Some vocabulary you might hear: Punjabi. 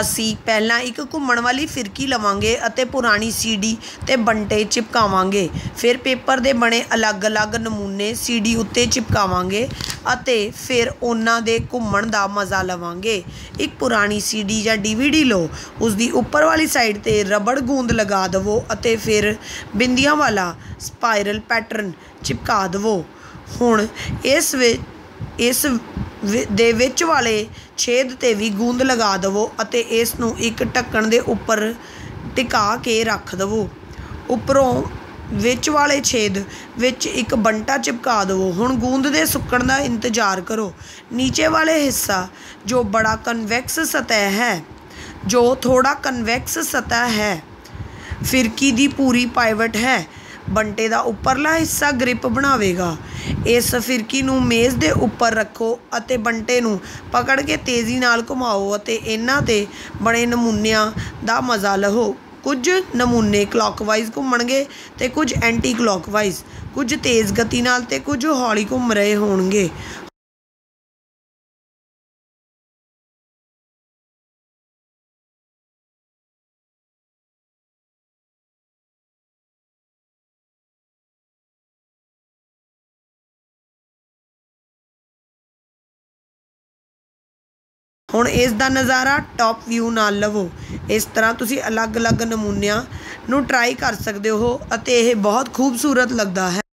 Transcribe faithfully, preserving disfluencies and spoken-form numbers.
ਅਸੀਂ ਪਹਿਲਾਂ ਇੱਕ ਘੁੰਮਣ ਵਾਲੀ ਫਿਰਕੀ ਲਵਾਂਗੇ ਅਤੇ ਪੁਰਾਣੀ ਸੀਡੀ ਤੇ ਬੰਟੇ ਚਿਪਕਾਵਾਂਗੇ। ਫਿਰ ਪੇਪਰ ਦੇ ਬਣੇ ਅਲੱਗ-ਅਲੱਗ ਨਮੂਨੇ ਸੀਡੀ ਉੱਤੇ ਚਿਪਕਾਵਾਂਗੇ ਅਤੇ ਫਿਰ ਉਹਨਾਂ ਦੇ ਘੁੰਮਣ ਦਾ ਮਜ਼ਾ ਲਵਾਂਗੇ। ਇੱਕ ਪੁਰਾਣੀ ਸੀਡੀ ਜਾਂ ਡੀਵੀਡੀ ਲਓ, ਉਸ ਦੀ ਉੱਪਰ ਵਾਲੀ ਸਾਈਡ ਤੇ ਰਬੜ ਗੂੰਦ ਲਗਾ ਦਿਵੋ ਅਤੇ ਫਿਰ ਬਿੰਦੀਆਂ ਵਾਲਾ ਸਪਾਇਰਲ ਪੈਟਰਨ ਚਿਪਕਾ ਦਿਵੋ। ਹੁਣ ਇਸ ਵਿੱਚ इस दे विच वाले छेद ते भी गूंद लगा दवो अते इस नू एक ढक्कन दे उपर टिका के रख दवो। उपरों विच वाले छेद विच एक बंटा चिपका दवो। हुण गूंद दे सुकण दा इंतजार करो। नीचे वाले हिस्सा जो बड़ा कन्वैक्स सतह है जो थोड़ा कन्वैक्स सतह है फिरकी दी पूरी पाइवट है। बंटे का उपरला हिस्सा ग्रिप बनावेगा। इस फिरकी नू मेज़ दे उपर रखो अते बंटे नू पकड़ के तेज़ी नाल घुमाओ अते इन्हां ते बने नमूनियां दा मज़ा लहो। कुछ नमूने क्लॉकवाइज घूमणगे ते कुछ एंटी क्लॉकवाइज, कुछ तेज़ गति नाल ते कुछ हौली घूम रहे होणगे। हुण इस दा नज़ारा टॉप व्यू नाल लवो। इस तरह तुसी अलग अलग नमूनियां नू ट्राई कर सकते हो अते यह बहुत खूबसूरत लगता है।